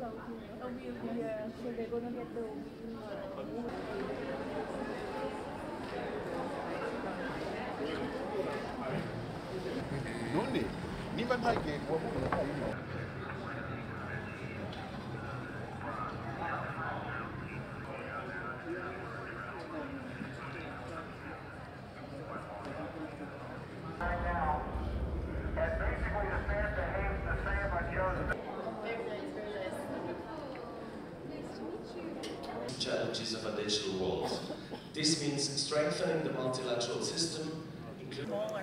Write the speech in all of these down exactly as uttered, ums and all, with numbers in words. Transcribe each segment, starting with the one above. Yeah, so they're going to get the None. Even I get what challenges of additional walls. This means strengthening the multilateral system, including... How are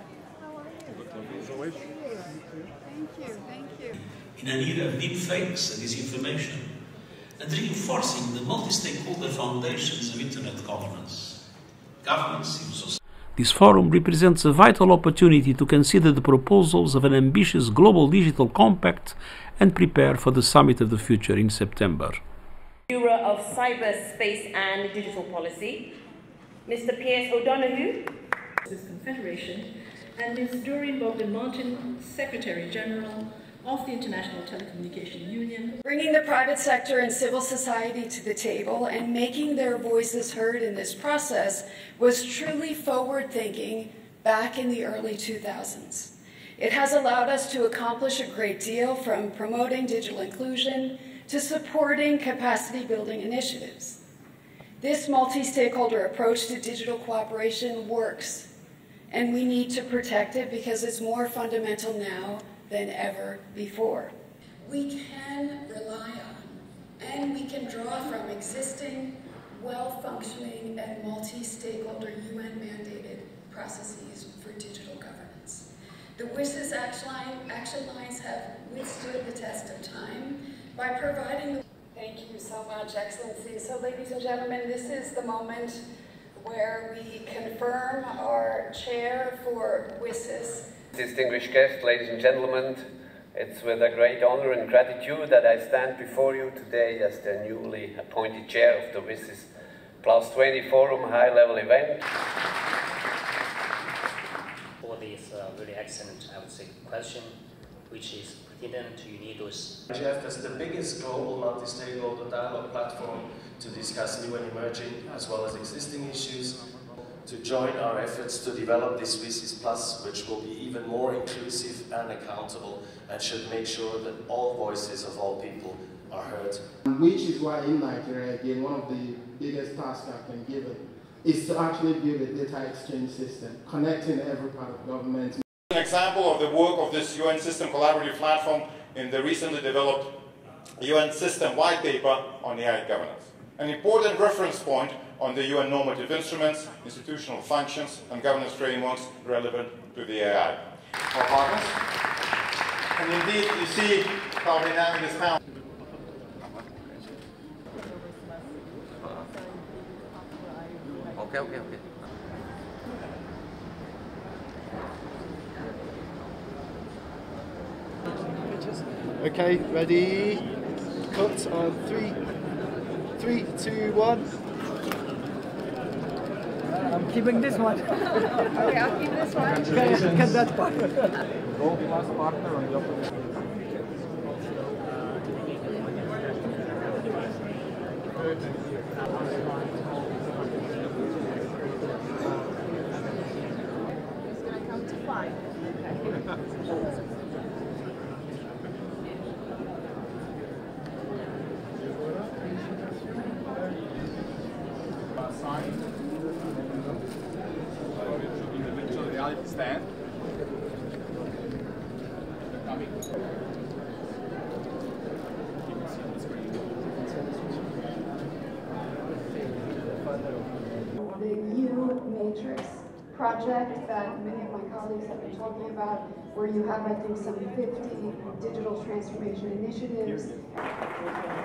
you? Thank you, thank you. In an era of deepfakes and disinformation, and reinforcing the multi-stakeholder foundations of internet governance. Governance in society. This forum represents a vital opportunity to consider the proposals of an ambitious global digital compact and prepare for the summit of the future in September. Bureau of Cyberspace and Digital Policy, Mister Pierce O'Donoghue, System Federation, and Miz Doreen Bogdan-Martin, Secretary General of the International Telecommunication Union. Bringing the private sector and civil society to the table and making their voices heard in this process was truly forward-thinking back in the early two thousands. It has allowed us to accomplish a great deal, from promoting digital inclusion to supporting capacity-building initiatives. This multi-stakeholder approach to digital cooperation works, and we need to protect it because it's more fundamental now than ever before. We can rely on, and we can draw from, existing, well-functioning and multi-stakeholder U N mandated processes for digital governance. The W S I S action lines have withstood the test of time by providing the... Thank you so much, Excellency. So, ladies and gentlemen, this is the moment where we confirm our chair for W S I S. Distinguished guests, ladies and gentlemen, it's with a great honor and gratitude that I stand before you today as the newly appointed chair of the W S I S Plus twenty Forum high-level event. For this uh, really excellent, I would say, question, which is pertinent to UNIDOS. I G F is the biggest global multi-stakeholder dialogue platform to discuss new and emerging, as well as existing issues, to join our efforts to develop this W S I S Plus, which will be even more inclusive and accountable, and should make sure that all voices of all people are heard. Which is why in Nigeria, again, one of the biggest tasks I've been given is to actually build a data exchange system, connecting every part of government. An example of the work of this U N system collaborative platform in the recently developed U N system white paper on A I governance. An important reference point on the U N normative instruments, institutional functions and governance frameworks relevant to the A I. Our partners. And indeed you see how dynamic is now. Okay, okay, okay. Okay, ready, cut on three, three, two, one. I'm keeping this one. Okay, I'll keep this one. Congratulations. Get that part. Go plus partner on your position. It's going to come to five. Okay. Stand. The U Matrix project that many of my colleagues have been talking about, where you have, I think, some fifty digital transformation initiatives.